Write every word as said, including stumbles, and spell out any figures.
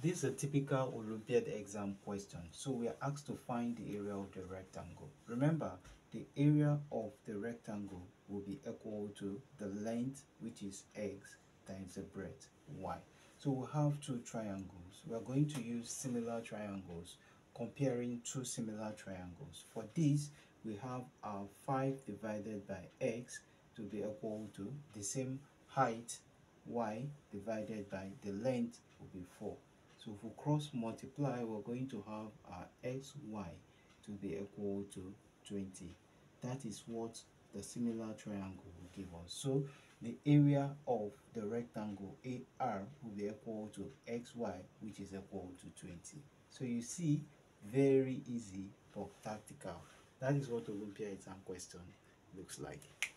This is a typical Olympiad exam question. So we are asked to find the area of the rectangle. Remember, the area of the rectangle will be equal to the length, which is x, times the breadth, y. So we have two triangles. We are going to use similar triangles, comparing two similar triangles. For this, we have our five divided by x to be equal to the same height, y divided by the length will be four. So if we cross multiply, we're going to have our xy to be equal to twenty. That is what the similar triangle will give us. So the area of the rectangle A R will be equal to xy, which is equal to twenty. So you see, very easy but practical. That is what Olympiad exam question looks like.